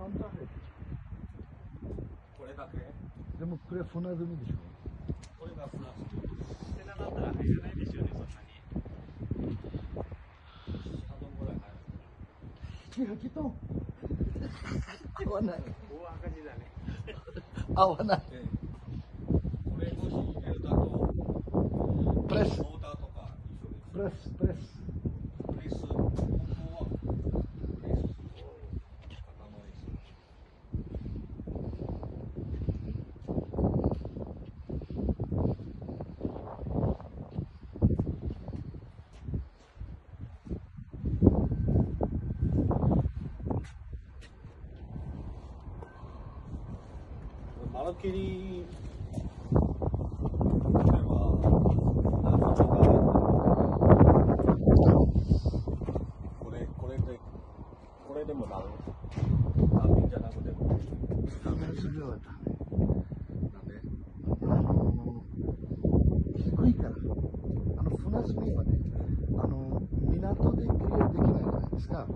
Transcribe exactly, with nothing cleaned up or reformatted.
なんだね。これだけ。でもこれ船積みでしょ。これが船積み。してなかったら入れないですよね、そんなに。はちトン。合わない。大赤字だね。合わない。これもし入れるだと。プレス。モーターとか一緒です。プレスプレス。プレス。本当はプレスと肩乗りする。丸切りこれこれでこれでもダメダメじゃなくてもダメするはダメダメあの低いからあの船積みはねあの港でクリアできないじゃないですか。